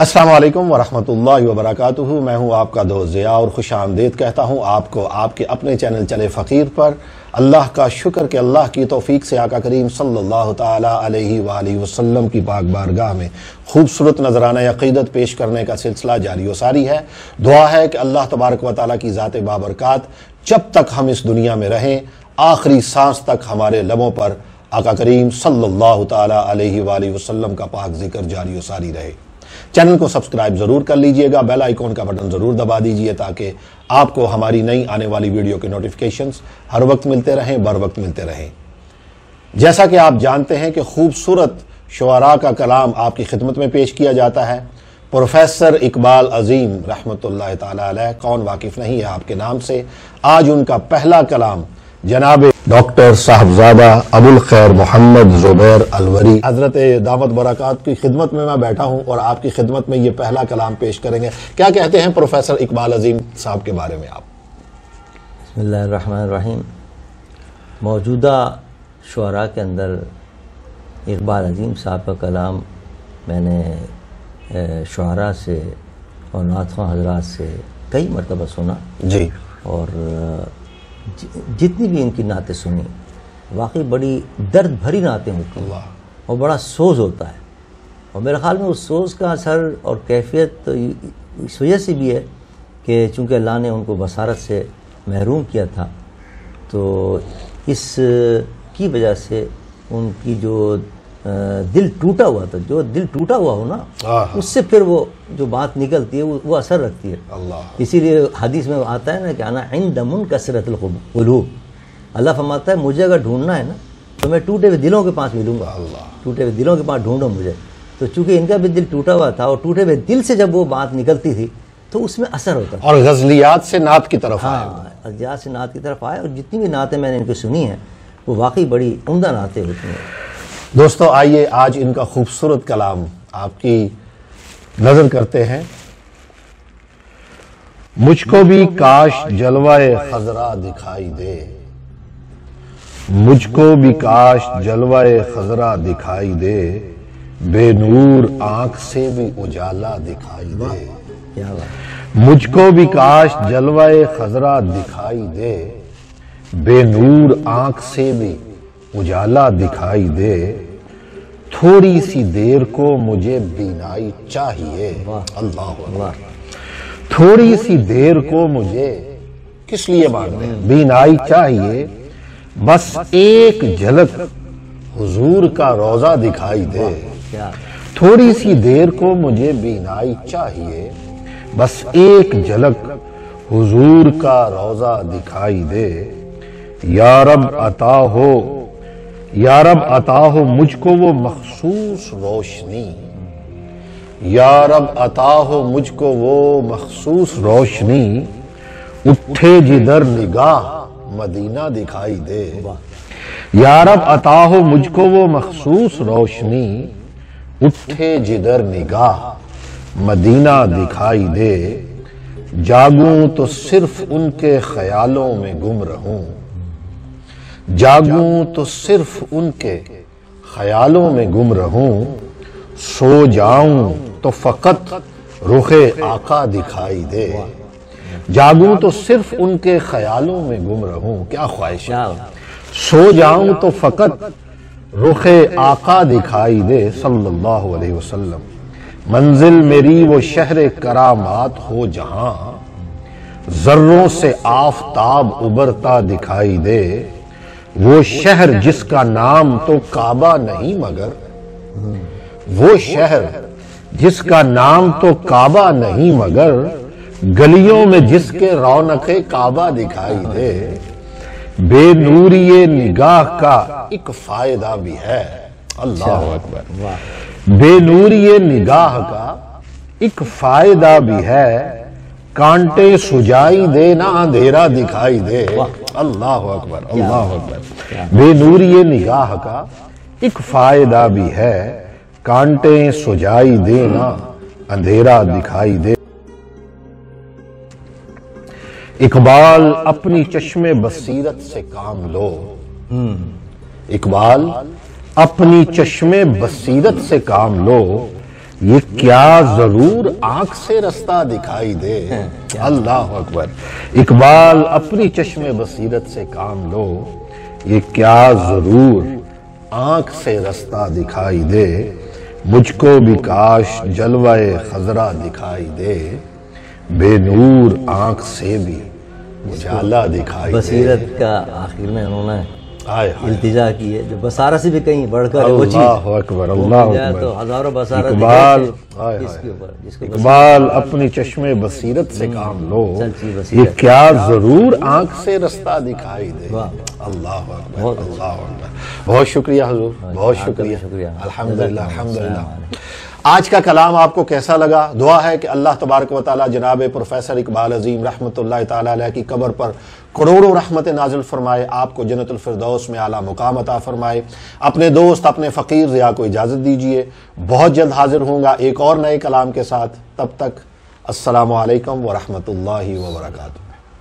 अस्सलाम वालेकुम वरहमतुल्लाहि वबरकातुहू। मैं हूँ आपका दोस्त ज़िया और खुश आमदीद कहता हूँ आपको आपके अपने चैनल चले फ़कीर पर। अल्लाह का शुक्र कि अल्लाह की तौफीक से आका करीम सल्लल्लाहु ताला अलैहि वालैहि वसल्लम की पाक बारगाह में खूबसूरत नजराना अक़ीदत पेश करने का सिलसिला जारी व सारी है। दुआ है कि अल्लाह तबारक व तआला की ज़ात बाबरकात जब तक हम इस दुनिया में रहें आखिरी सांस तक हमारे लबों पर आका करीम सल्लल्लाहु ताला अलैहि वालैहि वसल्लम का पाक जिक्र जारी व सारी रहे। चैनल को सब्सक्राइब जरूर कर लीजिएगा, बेल आइकॉन का बटन जरूर दबा दीजिए ताकि आपको हमारी नई आने वाली वीडियो के नोटिफिकेशंस हर वक्त मिलते रहें, बर वक्त मिलते रहें। जैसा कि आप जानते हैं कि खूबसूरत शुअरा का कलाम आपकी खिदमत में पेश किया जाता है। प्रोफेसर इकबाल अजीम रहमतुल्लाह ताला अलैह, कौन वाकिफ नहीं है आपके नाम से। आज उनका पहला कलाम जनाब डॉक्टर साहबजादा अबुल खैर मोहम्मद जुबैर अलवरी हजरत दामत बरक़ात की खिदमत में मैं बैठा हूँ और आपकी खिदमत में ये पहला कलाम पेश करेंगे। क्या कहते हैं प्रोफेसर इकबाल अजीम साहब के बारे में आप? बिस्मिल्लाह रहमान रहीम। मौजूदा शुरा के अंदर इकबाल अजीम साहब का कलाम मैंने शुरा से और नातवा हजरात से कई मरतबा सुना जी, और जितनी भी इनकी नातें सुनी वाकई बड़ी दर्द भरी नातें होती हैं और बड़ा सोज होता है। और मेरे ख्याल में उस सोज का असर और कैफियत तो इस वजह से भी है कि चूँकि अल्लाह ने उनको बसारत से महरूम किया था, तो इस की वजह से उनकी जो दिल टूटा हुआ था, जो दिल टूटा हुआ हो ना, उससे फिर वो जो बात निकलती है वो असर रखती है। इसीलिए हदीस में आता है ना कि आना इन दमुन कसरतुल कुलूब, अल्लाह फरमाता है मुझे अगर ढूंढना है ना तो मैं टूटे हुए दिलों के पास मिलूंगा, टूटे हुए दिलों के पास ढूंढो मुझे। तो चूंकि इनका भी दिल टूटा हुआ था और टूटे हुए दिल से जब वो बात निकलती थी तो उसमें असर होता है। और गजलियात से नात की तरफ गजलियात से नात की तरफ आए, और जितनी भी नातें मैंने इनको सुनी हैं वो वाकई बड़ी उम्दा नातें होती हैं। दोस्तों आइए आज इनका खूबसूरत कलाम आपकी नजर करते हैं। मुझको भी काश जलवाए खजरा दिखाई दे, मुझको भी काश जलवाए खजरा दिखाई दे, बेनूर आंख से भी उजाला दिखाई दे। मुझको भी काश जलवाए खजरा दिखाई दे, बेनूर आंख से भी उजाला दिखाई दे, थोड़ी सी देर को मुझे बीनाई चाहिए। अल्लाह, थोड़ी सी देर को मुझे किस लिए मांगते हैं बीनाई चाहिए, बस एक झलक हुजूर का रोजा दिखाई दे। थोड़ी सी देर को मुझे बीनाई चाहिए, बस एक झलक हुजूर का रोजा दिखाई दे। या रब अता हो, या रब अता हो मुझको वो मखसूस रोशनी, या रब अता हो मुझको वो मखसूस रोशनी, उठे जिधर निगाह मदीना दिखाई दे। या रब अता हो मुझको वो मखसूस रोशनी, उठे जिधर निगाह मदीना दिखाई दे, जागूं तो सिर्फ उनके ख्यालों में गुम रहूं, जागूं तो सिर्फ उनके ख्यालों में गुम रहूं, सो जाऊं तो फकत रुखे आका दिखाई दे। जागूं तो सिर्फ उनके ख्यालों में गुम रहूं, क्या ख्वाहिश, सो जाऊं तो फकत रुखे आका दिखाई दे सल्लल्लाहु अलैहि वसल्लम। मंजिल मेरी वो शहर करामात हो जहां, जर्रों से आफताब उबरता दिखाई दे। वो शहर जिसका नाम तो काबा नहीं मगर, वो शहर जिसका नाम तो काबा नहीं मगर, गलियों में जिसके रौनके काबा दिखाई दे। बेनूरी निगाह का एक फायदा भी है। अल्लाह अकबर। बेनूरी निगाह का एक फायदा भी है, कांटे सुजाई दे ना अंधेरा दिखाई दे। अल्लाह अकबर, अल्लाह अकबर। बेनूरी निगाह का एक फायदा भी है, कांटे सुजाई दे ना अंधेरा दिखाई दे। इकबाल अपनी चश्मे बसीरत से काम लो, इकबाल अपनी चश्मे बसीरत से काम लो, ये क्या जरूर आंख से रास्ता दिखाई दे। अल्लाह अकबर। इकबाल, अपनी चश्मे बसीरत से काम लो, ये क्या जरूर आंख से रास्ता दिखाई दे। मुझको भी काश जलवाए खजरा दिखाई दे, बेनूर आंख से भी उजाला दिखाई। बसीरत का आखिर में उन्होंने इल्तिजा की है जो बसारा से भी कहीं बढ़कर वो चीज़। अल्लाह अकबर, अल्लाह अकबर। तो हजारों बसारा इकबाल, इसके ऊपर इकबाल, अपनी चश्मे बसीरत से काम लो, ये क्या जरूर आंख से रास्ता दिखाई दे। अल्लाह अकबर, अल्लाह अकबर। बहुत शुक्रिया हुजूर, बहुत शुक्रिया, शुक्रिया। अल्हम्दुलिल्लाह, अल्हम्दुलिल्लाह। आज का कलाम आपको कैसा लगा? दुआ है कि अल्लाह तबारक व तआला जनाब प्रोफेसर इकबाल अजीम रहमतुल्लाह तआला अलैह की कब्र पर करोड़ों रहमतें नाज़िल फरमाए, आपको जन्नतुल फिरदौस में आला मुकाम अता फरमाए। अपने दोस्त, अपने फ़कीर ज़िया को इजाज़त दीजिए, बहुत जल्द हाजिर होऊंगा एक और नए कलाम के साथ। तब तक अस्सलामु अलैकुम व रहमतुल्लाहि व बरकातुहू।